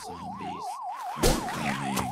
zombies are coming. Zombies are coming.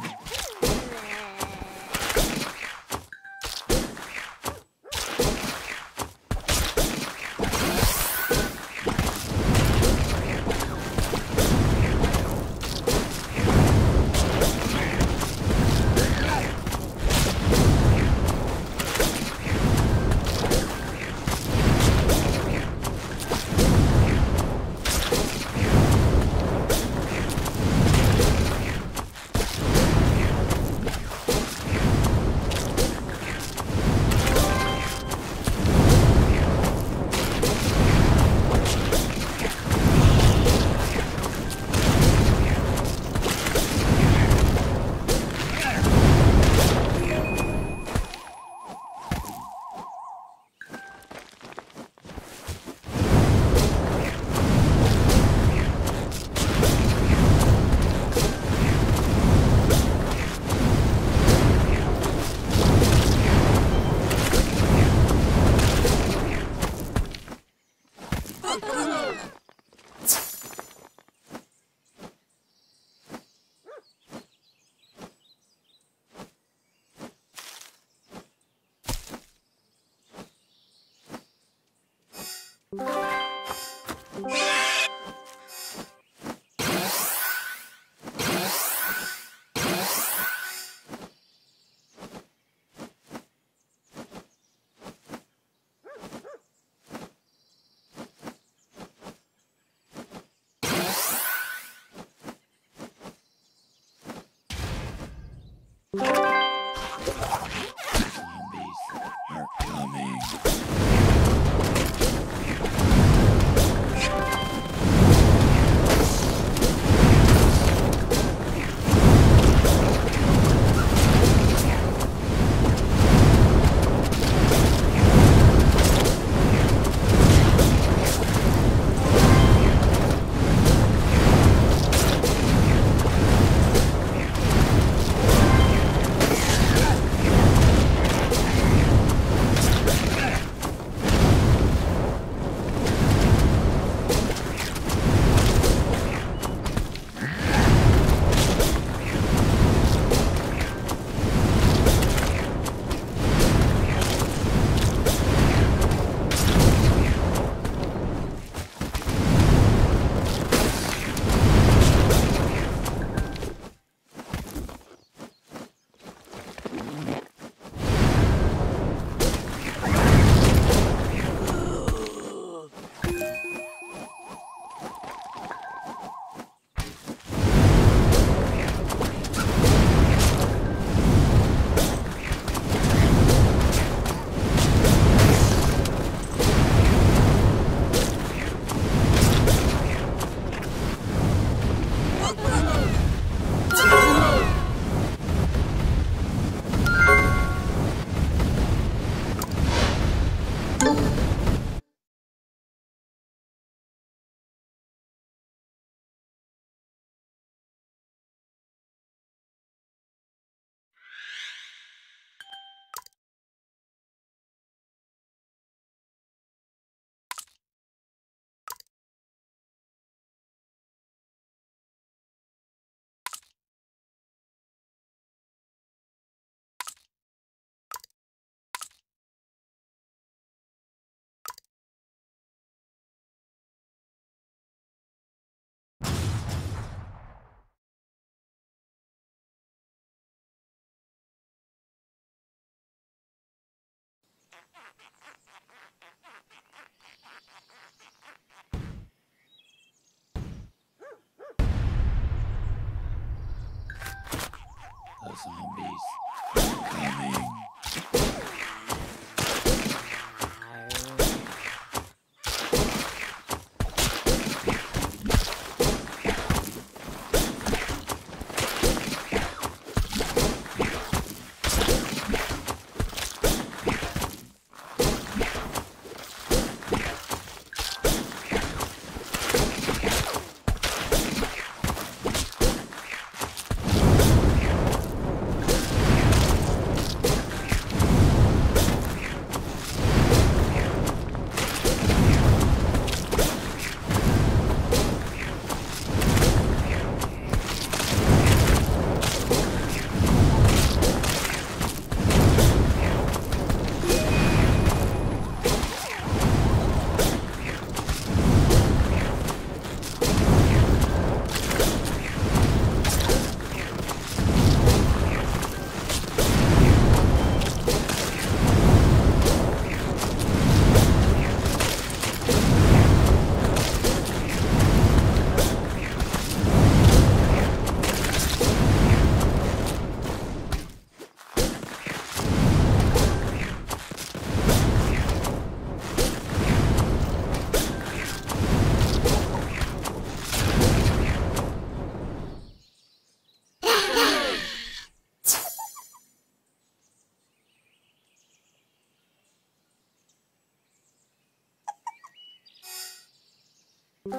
The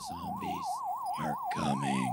Zombies are coming.